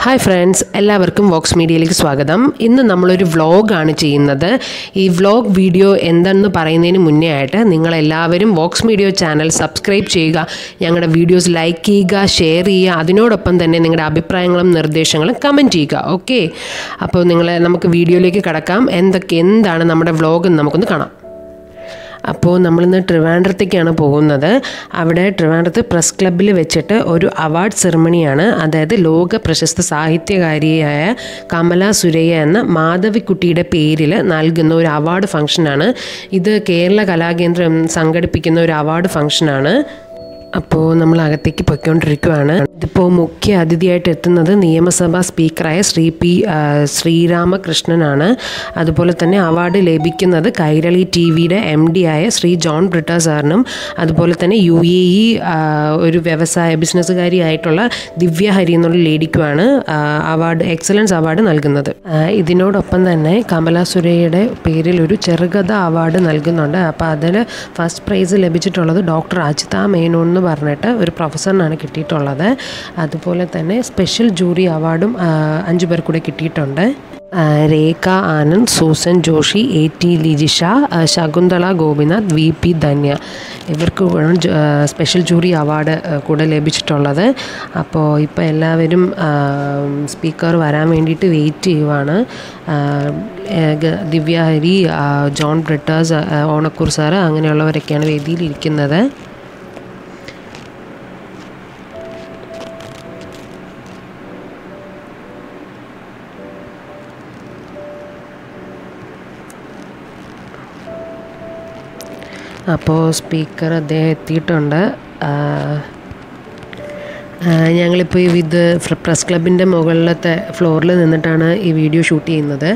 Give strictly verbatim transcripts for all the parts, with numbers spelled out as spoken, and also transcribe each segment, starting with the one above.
Hi friends, എല്ലാവർക്കും Vox Media ലേക്ക് സ്വാഗതം. ഇന്ന് നമ്മൾ ഒരു വ്ലോഗ് ആണ് ചെയ്യുന്നത്. ഈ വ്ലോഗ് വീഡിയോ എന്തെന്ന് പറയുന്നതിനു മുന്നേ ആയിട്ട് നിങ്ങൾ എല്ലാവരും Vox Media ചാനൽ സബ്സ്ക്രൈബ് ചെയ്യുക. ഞങ്ങളുടെ വീഡിയോസ് ലൈക്ക് ചെയ്യുക, ഷെയർ ചെയ്യുക. അതിനോടൊപ്പം തന്നെ നിങ്ങളുടെ അഭിപ്രായങ്ങളും നിർദ്ദേശങ്ങളും കമന്റ് ചെയ്യുക. ഓക്കേ. അപ്പോൾ നിങ്ങൾ നമുക്ക് വീഡിയോയിലേക്ക് കടക്കാം. എന്തൊക്കെ എന്താണ് നമ്മുടെ വ്ലോഗ് എന്ന് നമുക്കൊന്ന് കാണാം. അപ്പോൾ നമ്മൾ ഇന്ന് ട്രിവാൻഡ്രത്തേക്കാണ് പോകുന്നത്. അവിടെ ട്രിവാൻഡ്രത്ത് പ്രസ് ക്ലബ്ബിൽ വെച്ചിട്ട് ഒരു അവാർഡ് സെറിമണിയാണ്. അതായത് ലോക പ്രശസ്ത സാഹിത്യകാരിയായ കമല സുരയ്യ എന്ന മാധവിക്കുട്ടിയുടെ പേരിൽ നൽകുന്ന ഒരു അവാർഡ് ഫംഗ്ഷനാണ്. ഇത് കേരള കലാകേന്ദ്രം സംഘടിപ്പിക്കുന്ന ഒരു അവാർഡ് ഫംഗ്ഷനാണ്. അപ്പോൾ നമ്മൾ അകത്തേക്ക് പൊയ്ക്കൊണ്ടിരിക്കുകയാണ്. ഇതിപ്പോൾ മുഖ്യ അതിഥിയായിട്ട് എത്തുന്നത് നിയമസഭാ സ്പീക്കറായ ശ്രീ പി ശ്രീരാമകൃഷ്ണനാണ്. അതുപോലെ തന്നെ അവാർഡ് ലഭിക്കുന്നത് കൈരളി ടി വിയുടെ എം ഡി ആയ ശ്രീ ജോൺ ബ്രിട്ടാസ് സാറിനും അതുപോലെ തന്നെ യു എ ഇ ഒരു വ്യവസായ ബിസിനസ്സുകാരിയായിട്ടുള്ള ദിവ്യ ഹരി എന്നുള്ള ലേഡിക്കുമാണ് അവാർഡ് എക്സലൻസ് അവാർഡ് നൽകുന്നത്. ഇതിനോടൊപ്പം തന്നെ കമല സുരയ്യയുടെ പേരിൽ ഒരു ചെറുകഥ അവാർഡ് നൽകുന്നുണ്ട്. അപ്പോൾ അതിൽ ഫസ്റ്റ് പ്രൈസ് ലഭിച്ചിട്ടുള്ളത് ഡോക്ടർ അജിത മേനോൻ പറഞ്ഞിട്ട് ഒരു പ്രൊഫസറിനാണ് കിട്ടിയിട്ടുള്ളത്. അതുപോലെ തന്നെ സ്പെഷ്യൽ ജൂറി അവാർഡും അഞ്ചു പേർ കൂടെ കിട്ടിയിട്ടുണ്ട്. Rekha Anand, Susan Joshi, A T Lijisha, Shakuntala Gopinath, V P Dhanya ഇവർക്ക് സ്പെഷ്യൽ ജൂറി അവാർഡ് കൂടെ ലഭിച്ചിട്ടുള്ളത്. അപ്പോൾ ഇപ്പോൾ എല്ലാവരും സ്പീക്കർ വരാൻ വേണ്ടിയിട്ട് വെയിറ്റ് ചെയ്യുവാണ്. ദിവ്യ ഹരി, ജോൺ ബ്രിട്ടാസ്, ഓണക്കൂർ സാറ് അങ്ങനെയുള്ളവരൊക്കെയാണ് വേദിയിലിരിക്കുന്നത്. അപ്പോൾ സ്പീക്കർ അദ്ദേഹം എത്തിയിട്ടുണ്ട്. ഞങ്ങളിപ്പോൾ ഇത് പ്രസ് ക്ലബിൻ്റെ മുകളിലത്തെ ഫ്ലോറിൽ നിന്നിട്ടാണ് ഈ വീഡിയോ ഷൂട്ട് ചെയ്യുന്നത്.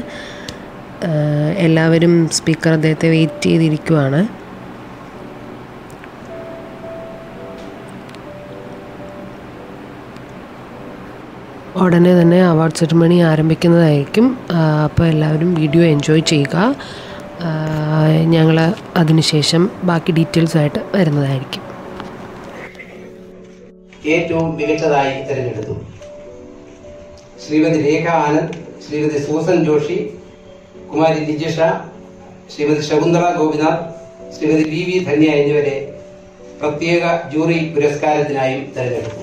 എല്ലാവരും സ്പീക്കർ അദ്ദേഹത്തെ വെയിറ്റ് ചെയ്തിരിക്കുവാണ്. ഉടനെ തന്നെ അവാർഡ് സെറിമണി ആരംഭിക്കുന്നതായിരിക്കും. അപ്പോൾ എല്ലാവരും വീഡിയോ എൻജോയ് ചെയ്യുക. ഞങ്ങൾ അതിനുശേഷം ബാക്കി ഡീറ്റെയിൽസ് ആയിട്ട് വരുന്നതായിരിക്കും. ഏറ്റവും മികച്ചതായി തിരഞ്ഞെടുത്തു Shrimati Rekha Anand, Shrimati Susan Joshi, Kumari Lijisha, Shrimati Shakuntala Gopinath, Shrimati V V Dhanya എന്നിവരെ പ്രത്യേക ജൂറി പുരസ്കാരത്തിനായും തിരഞ്ഞെടുത്തു.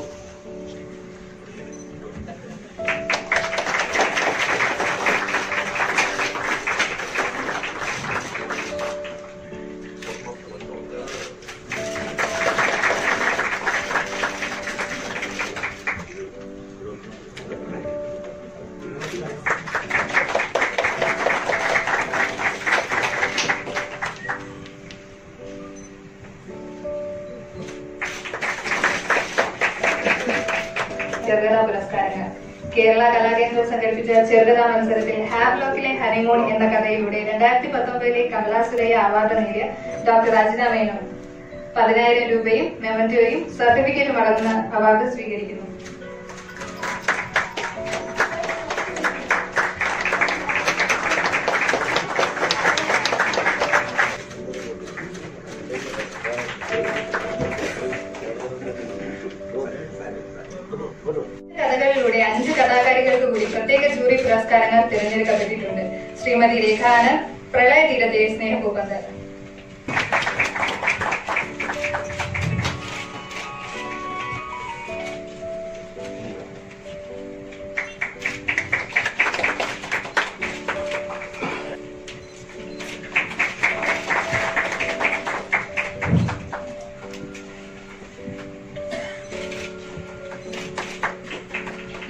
ചെറുകഥാ പുരസ്കാരങ്ങൾ. കേരള കലാകേന്ദ്രം സംഘടിപ്പിച്ച ചെറുകഥാ മത്സരത്തിൽ ഹാവ്ലോക്കിലെ ഹണിമൂൺ എന്ന കഥയിലൂടെ രണ്ടായിരത്തി പത്തൊമ്പതിലെ കമലാ സുരയ്യ അവാർഡ് നേടിയ ഡോക്ടർ അജിത മേനോൻ പതിനായിരം രൂപയും മെമന്റോയും സർട്ടിഫിക്കറ്റും അടങ്ങുന്ന അവാർഡ് സ്വീകരിക്കുന്നു. കഥകളിലൂടെ അഞ്ച് കഥാകാരികൾക്ക് കൂടി പ്രത്യേക ജൂറി പുരസ്കാരങ്ങൾ തിരഞ്ഞെടുക്കപ്പെട്ടിട്ടുണ്ട്. ശ്രീമതി രേഖ ആനന്ദ്, പ്രളയ തീരത്തെ സ്നേഹഭൂപന്ദർ.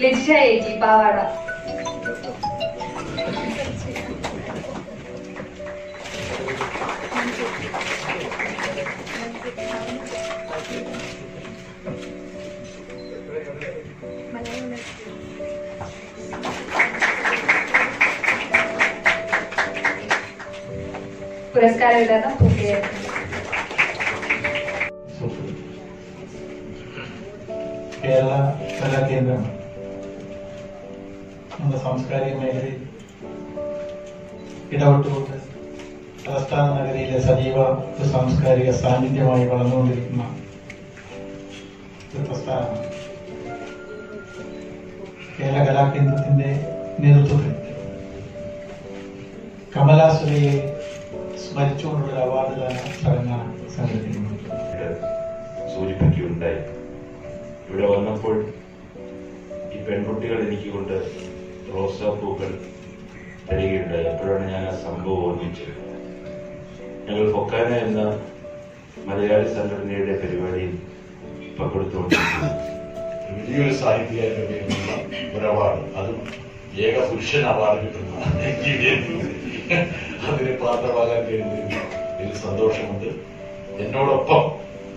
ലിജിഷ ഏജി, പാവാട. പുരസ്കാരം വിതരണം പൂർത്തിയായിരുന്നു. കേരള കലാകേന്ദ്രം നമ്മുടെ സാംസ്കാരിക മേഖലയിൽ ഇടപെട്ടുകൊണ്ട് തലസ്ഥാന നഗരിയിലെ സജീവ സാംസ്കാരിക സാന്നിധ്യമായി വളർന്നുകൊണ്ടിരിക്കുന്ന ഒരു പ്രസ്ഥാനമാണ്. Kerala Kalakendram's Neruthu. Kamala Surayya Smarichondulla Awardana Sarangana Sangathinu. സൂചിപ്പിക്കുകയുണ്ടായി. ഇവിടെ വന്നപ്പോൾ ഈ പെൺകുട്ടികൾ എനിക്കൊണ്ട് റോസാപ്പൂക്കൾ തരികയുണ്ടായി. അപ്പോഴാണ് ഞാൻ ആ സംഭവം ഓർമ്മിച്ചത്. ഞങ്ങൾ ഫൊക്കാന എന്ന മലയാളി സംഘടനയുടെ പരിപാടിയിൽ പങ്കെടുത്തുകൊണ്ടിരിക്കുന്നു. വലിയൊരു സാഹിത്യകാരനുള്ള ഒരു അവാർഡ്, അതും ഏക പുരുഷൻ അവാർഡ് കിട്ടുന്ന അതിന് പാത്രമാകാൻ കഴിഞ്ഞിരുന്നു. എനിക്ക് സന്തോഷമുണ്ട്. എന്നോടൊപ്പം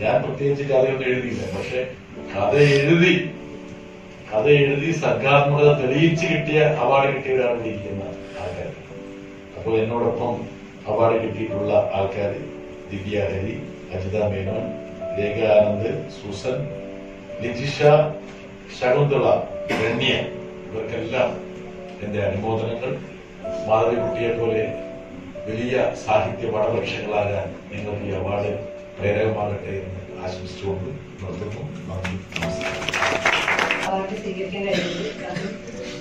ഞാൻ പ്രത്യേകിച്ച് കഥയൊന്നും എഴുതിയില്ല, പക്ഷെ കഥ എഴുതി കഥ എഴുതി സർഗാത്മകത തെളിയിച്ച് കിട്ടിയ അവാർഡ് കിട്ടിയവരാണ് ഇരിക്കുന്ന ആൾക്കാർ. അപ്പോൾ എന്നോടൊപ്പം അവാർഡ് കിട്ടിയിട്ടുള്ള ആൾക്കാർ ദിവ്യ ഹരി, അജിത മേനോൻ, രേഖ ആനന്ദ്, സൂസൻ, ലിജിഷ, ശകുന്തള, ധന്യ, ഇവർക്കെല്ലാം എന്റെ അനുമോദനങ്ങൾ. മാധവിക്കുട്ടിയെ പോലെ വലിയ സാഹിത്യ പടപക്ഷങ്ങളാകാൻ നിങ്ങൾക്ക് ഈ അവാർഡ് പ്രേരകമാകട്ടെ എന്ന് ആശംസിച്ചുകൊണ്ട് നിർത്തുന്നു. നന്ദി, നമസ്കാരം. അവാർഡ് സ്വീകരിക്കാൻ കഴിഞ്ഞത്,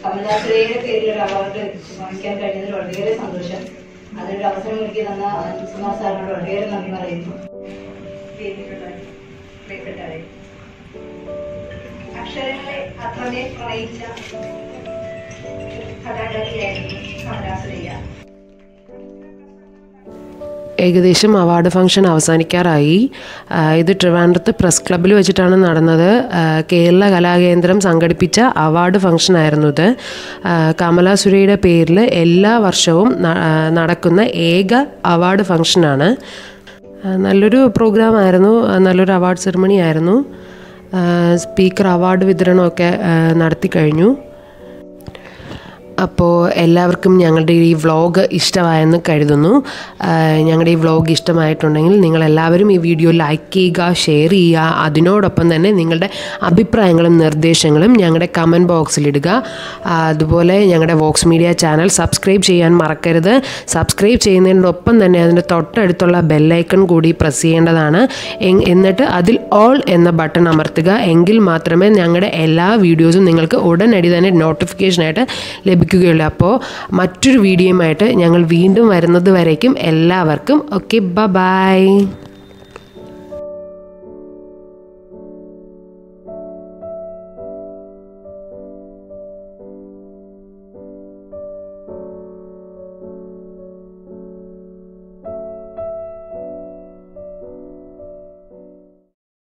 കമലാ സുരയ്യയുടെ പേരിലൊരു അവാർഡ് വാങ്ങിക്കാൻ കഴിഞ്ഞതിൽ വളരെയേറെ സന്തോഷം. അതിനൊരു അവസരം ഒരുക്കി തന്ന സുമാ സാറിനോട് വളരെയേറെ നന്ദി പറയുന്നു. അക്ഷരങ്ങളെ അത്രമേൽ പ്രണയിച്ച കഥാകാരിയായിരുന്നു കമലാ സുരയ്യ. ഏകദേശം അവാർഡ് ഫംഗ്ഷൻ അവസാനിക്കാറായി. ഇത് ട്രിവാൻഡ്രത്ത് പ്രസ് ക്ലബ്ബിൽ വെച്ചിട്ടാണ് നടന്നത്. കേരള കലാകേന്ദ്രം സംഘടിപ്പിച്ച അവാർഡ് ഫംഗ്ഷൻ ആയിരുന്നു ഇത്. കമലാ സുരയ്യയുടെ പേരിൽ എല്ലാ വർഷവും നടക്കുന്ന ഏക അവാർഡ് ഫംഗ്ഷനാണ്. നല്ലൊരു പ്രോഗ്രാമായിരുന്നു, നല്ലൊരു അവാർഡ് സെറിമണി ആയിരുന്നു. സ്പീക്കർ അവാർഡ് വിതരണമൊക്കെ നടത്തിക്കഴിഞ്ഞു. അപ്പോൾ എല്ലാവർക്കും ഞങ്ങളുടെ ഈ വ്ളോഗ് ഇഷ്ടമായെന്ന് കരുതുന്നു. ഞങ്ങളുടെ ഈ വ്ളോഗ് ഇഷ്ടമായിട്ടുണ്ടെങ്കിൽ നിങ്ങളെല്ലാവരും ഈ വീഡിയോ ലൈക്ക് ചെയ്യുക, ഷെയർ ചെയ്യുക. അതിനോടൊപ്പം തന്നെ നിങ്ങളുടെ അഭിപ്രായങ്ങളും നിർദ്ദേശങ്ങളും ഞങ്ങളുടെ കമൻറ്റ് ബോക്സിലിടുക. അതുപോലെ ഞങ്ങളുടെ വോക്സ് മീഡിയ ചാനൽ സബ്സ്ക്രൈബ് ചെയ്യാൻ മറക്കരുത്. സബ്സ്ക്രൈബ് ചെയ്യുന്നതിനോടൊപ്പം തന്നെ അതിൻ്റെ തൊട്ടടുത്തുള്ള ബെല്ലൈക്കൺ കൂടി പ്രസ് ചെയ്യേണ്ടതാണ്. എന്നിട്ട് അതിൽ ഓൾ എന്ന ബട്ടൺ അമർത്തുക. എങ്കിൽ മാത്രമേ ഞങ്ങളുടെ എല്ലാ വീഡിയോസും നിങ്ങൾക്ക് ഉടനടി തന്നെ നോട്ടിഫിക്കേഷനായിട്ട് ലഭിക്കും ുള്ളൂ. അപ്പോൾ മറ്റൊരു വീഡിയോയുമായിട്ട് ഞങ്ങൾ വീണ്ടും വരുന്നത് വരേക്കും എല്ലാവർക്കും ഓക്കെ, ബൈ ബൈ.